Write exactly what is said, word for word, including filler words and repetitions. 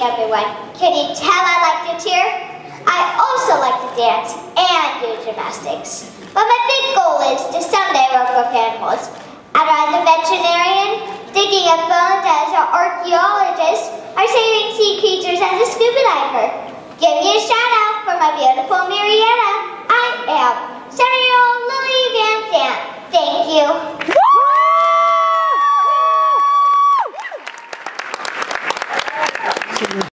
evening, everyone. Can you tell I like to cheer? I also like to dance and do gymnastics. But my big goal is to someday work with animals. Either as a veterinarian, digging up bones as an archaeologist, or saving sea creatures as a scuba diver. Give me a shout out for my beautiful Marietta.